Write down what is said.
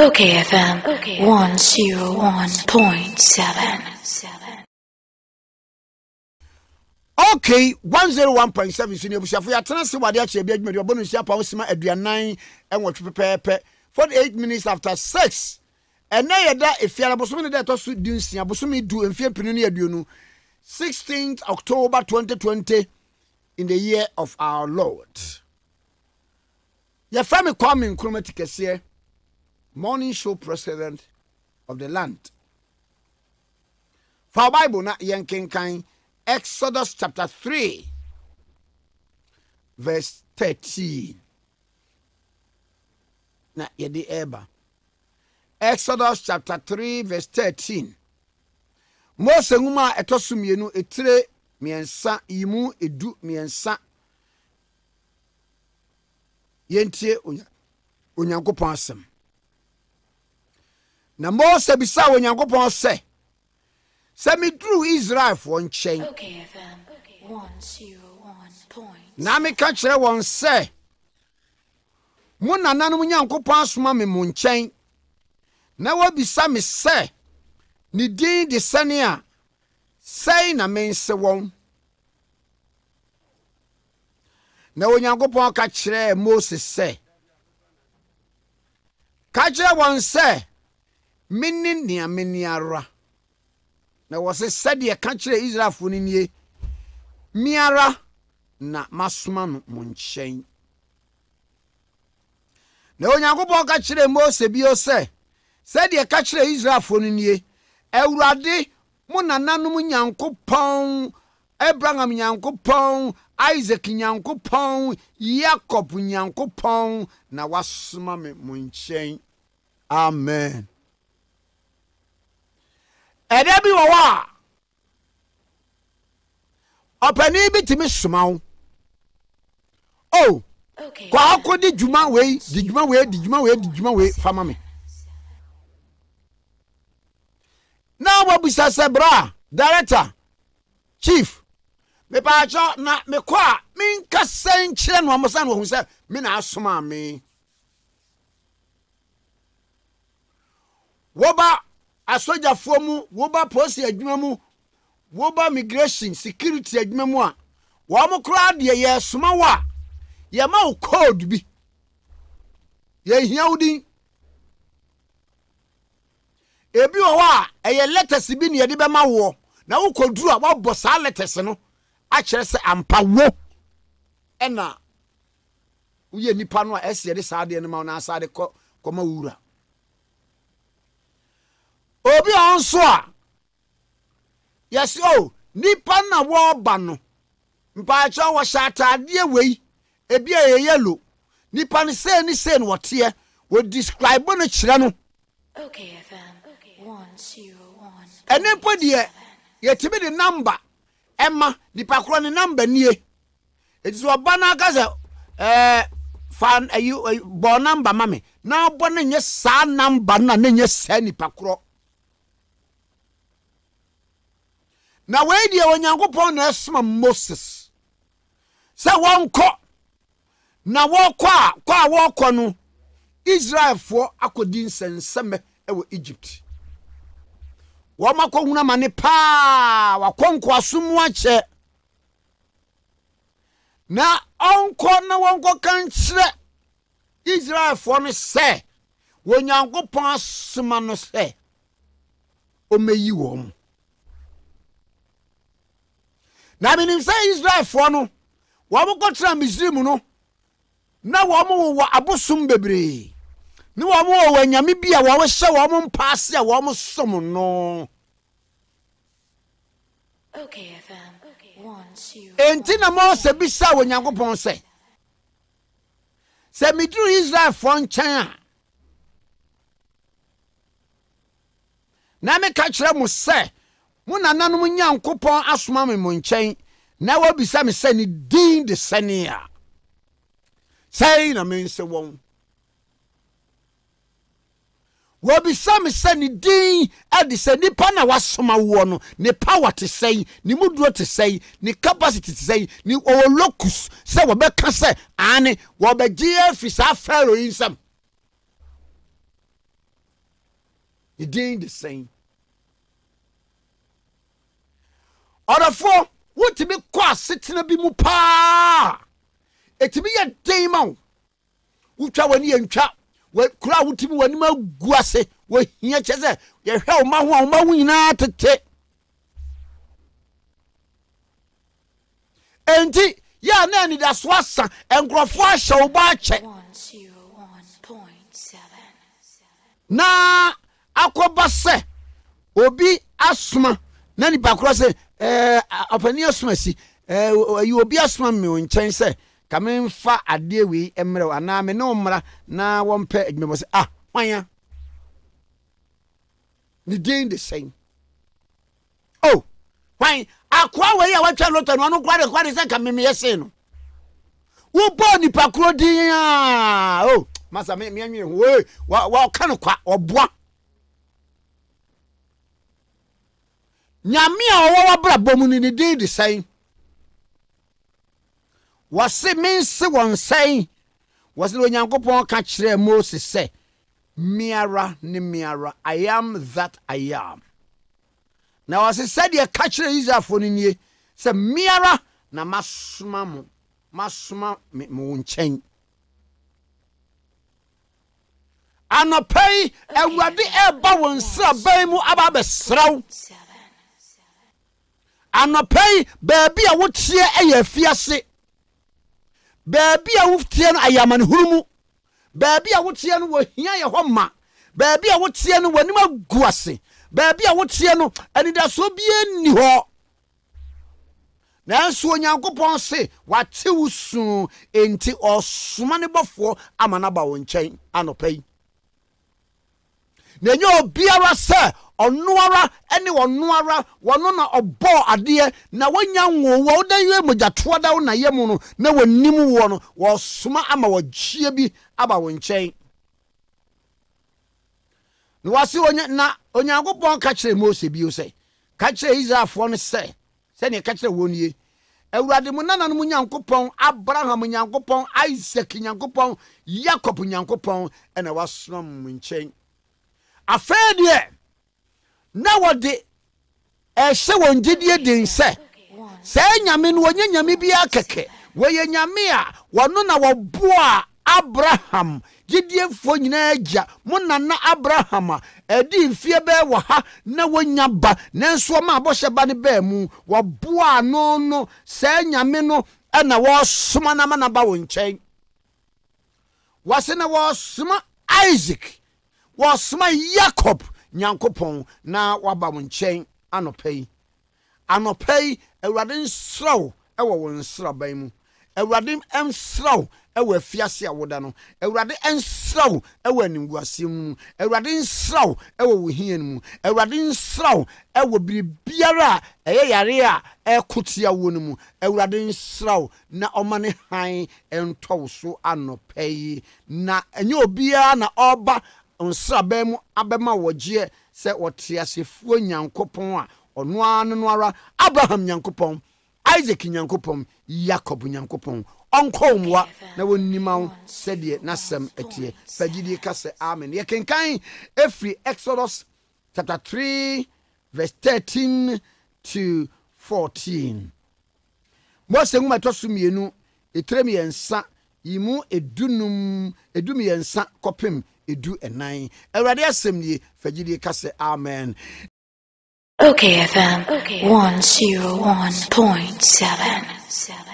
Okay FM 101.7. Okay 101.7 senior bushafo ya tena se wade a chebe adwumadie obo no sia pa osima aduanan enwotwe pepepe 48 minutes after 6 and na yeda efiara bosomi ne da to so dunsia bosomi du emfie pinu ne aduonu 16th October 2020 in the year of our Lord. Your family Kwame Nkrumah Tikese, morning show president of the land. For our Bible na yenkenkan Exodus chapter 3 verse 13. Na yedi eba. Exodus chapter 3 verse 13. Mose nguma etosumienu etire miensa imu edu miensa yentie onyankopon asem. Na Mose bisa onyankopon se se midru Israel for nchen. Okay FM 101.7. Na me ka kire won se mo nananu nyankopon asoma me mo nchen. Na wabisa me se ni din de sania sei na mense won. Na onyankopon ka kire Moses se ka kire won se minni ne ameni ara. Na wo se said e ka kire Israelfo ni nie mi ara na masoma no monchen. Na onyankopon ka kire Moses bi o se said e ka kire Israelfo ni nie Ewurade mo nananom nyankopon Abraham nyankopon Isaac nyankopon Jacob nyankopon na wasoma me mo nchen. Amen. Edebi wawa opani bi timi soma wo oh okay kwa akodi juma we fama me na wabisa sebra director chief me pa cho na me kwa min kasen kire no amosa no hunse me na asoma me woba asoja fomu woba police adwuma mu woba migration security adwuma mu a wo mo kra de ye soma wa ye ma code bi ye hia udin ebi wo a eye letters bi ne ye de be ma wo na wo kodru a wo bossa letters no a kire se ampa wo ena wo ye nipa no a ese de saade ne ma na saade ko koma wura obi onso a yes oh nipa na wo ba no mpa cha wo shatade wei ebi e yellow nipa ne se ni wote wo describe no kire no. Okay FM 101. Enepo de yetimi de number emma nipa kro ne number nie eti so ba na kaza fan you bo number mame na bo ne nye sa number na ne nye sa nipa kro na we dia onyankopon na esma Moses se wonko na wo kwa no Israel for akodi nsenseme ewo Egypt wo makwa huna mane pa wakonko asomu ache na onko na wonko kanchire Israel for no se onyankopon asoma no se omeyi wom na minim say Israel for no wo mo kotra Misrim no na wo mo wo abosom bebre ni wo mo wo nyame bia wo hye wo mo mpaase a wo mo som no. Okay FM 1 2 enti na mo se bisa wo nyankopon se midru Israel for nchan a na me ka kire mo se mo nananom nyankopon asoma me mo nchen na wabisa me se ni din de senia sei na me se won wabisa me se ni din ade se nipa na wasoma wo no ne power te sei ne muduro te sei ne capacity te sei ne olocus se wobeka se ane wobegye afisa faro insam It ain't the same. Other four, what to be quas sitting a be mupa. It to be a demon. Ucha when you and chap. Well, crowd to be when you guasse. Well, here, Chesa, your hell, my one, my winner to take. And yeah, Nanny, that's what's son, and Grafwa shall watch it. 101.7. Nah, Aquabase, Obi Asma, Nanny Bacross, Apaniosmacy, you will be Asma, and Chain say, come in far a dear we, Emerald, and I'm a nomra, now one pair, and me was ah, why? They doing the same. Oh, why? Akwawe ya wacha loto no anu kware kware se ka meme yese no wo bo ni pakro din a oh masa me me anwe ho wa ka no kwa oboa nyame a wo wa bra bomu ni din design wase men se won sign wase lo nyankopon ka kire Moses se miara ni miara I am that I am. Now as I said, you catch the easier for me. Say, Mira, na masuma me unchain. Ano pay, ewadi eba wonsa bemu aba besraw. Ano pay, baby a wotie eye fiase. Baby a wotie no ayaman hurumu. Baby a wotie no wo hia ye homa. Baby a wotie no wani maguase. Baby, I would say no, and it so be any ho. Now, so Yankopon say, what too soon ain't or so many before I'm an about in chain and a pay. Then you'll be a sir or noara, anyone noara, one honor or ball a dear. Now, when young woman, you would that twa down a yamono, no one nimu one was summa amawa chibi about in chain. No, I see na Onyankopon catch the Moses bi say catch Israel for no say send catch the one ye Ewurade mu nana no Onyankopon Abraham Onyankopon Isaac Onyankopon Jacob Onyankopon and wasom nchen afɛ de na wode ɛhye won gidie din sɛ sɛ nyame no wonye nyame bi akeke woyɛ nyame a wono na woboa Abraham gidie fo nyina agya mo nana Abraham a edi mfie be wo ha na wonya ba nanso ma abɔhye ba ne ba mu wo boa no no sɛ nyame no na wo soma na mana ba wo nkyɛn wase na wo soma Isaac wo soma Jacob Nyankopon na wo ba mo nkyɛn anɔpɛi Awurade nsrɛw ɛwɔ wo nsraban mu Awurade nsrɛw ewe fiase awoda no ewrade ensraw ewe animguase mu ewrade ensraw ewe wohien mu ewrade ensraw ewe biribiara eye yare a ekotia wo no mu ewrade ensraw na omane han ento so anopei na enye obia na oba ensrabe mu abema wogye se otiasefuo Nyankopon a ono ano ara Abraham Nyankopon Isaac Nyankopon Jacob Nyankopon Uncle Mwa, na wonimau said ye nasem etie. Fagidi kase amen. Ye kenkan every Exodus chapter 3:13 to 14. Mose nguma tosumienu etremi ensa yimu edunum edumi ensa kopem edu enan. Ewrade asem ye fagidi kase amen. Okay FM 101.7.